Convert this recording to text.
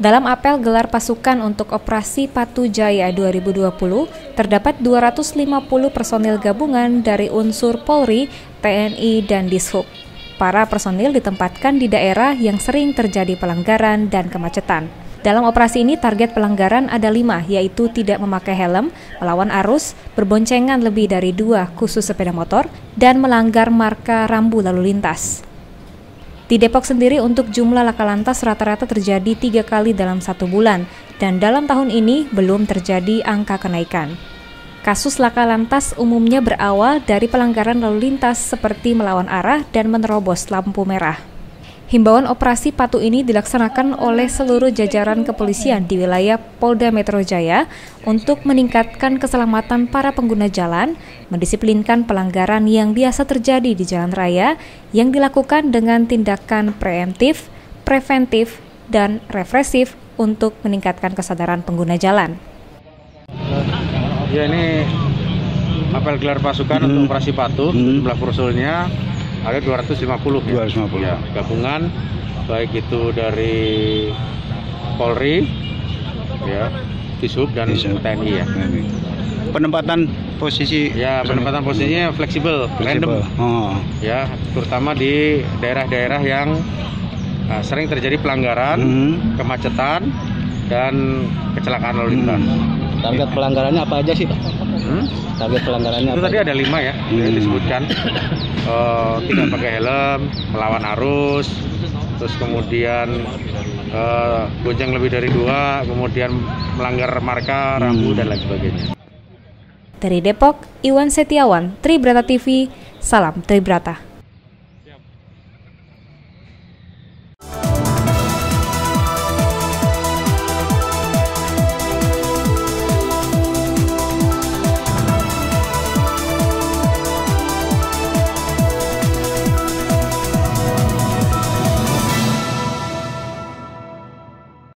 Dalam apel gelar pasukan untuk operasi Patuh Jaya 2020, terdapat 250 personil gabungan dari unsur Polri, TNI, dan Dishub. Para personil ditempatkan di daerah yang sering terjadi pelanggaran dan kemacetan. Dalam operasi ini target pelanggaran ada 5, yaitu tidak memakai helm, melawan arus, berboncengan lebih dari 2 khusus sepeda motor, dan melanggar marka rambu lalu lintas. Di Depok sendiri untuk jumlah lakalantas rata-rata terjadi 3 kali dalam 1 bulan dan dalam tahun ini belum terjadi angka kenaikan. Kasus lakalantas umumnya berawal dari pelanggaran lalu lintas seperti melawan arah dan menerobos lampu merah. Himbauan operasi Patuh ini dilaksanakan oleh seluruh jajaran kepolisian di wilayah Polda Metro Jaya untuk meningkatkan keselamatan para pengguna jalan, mendisiplinkan pelanggaran yang biasa terjadi di jalan raya yang dilakukan dengan tindakan preemptif, preventif, dan represif untuk meningkatkan kesadaran pengguna jalan. Ya, ini apel gelar pasukan untuk operasi Patuh, jumlah personilnya ada 250 ya, gabungan baik itu dari Polri, ya, Dishub dan TNI ya. Penempatan posisi ya, penempatan posisinya fleksibel, random. Ya, terutama di daerah-daerah yang sering terjadi pelanggaran, kemacetan dan kecelakaan lalu lintas. Target pelanggarannya apa aja sih, Pak? Target pelanggarannya itu tadi ada 5 ya, yang disebutkan. Tidak pakai helm, melawan arus, terus kemudian gonceng lebih dari 2, kemudian melanggar marka, rambu, dan lain sebagainya. Dari Depok, Iwan Setiawan, Tribrata TV, salam Tribrata.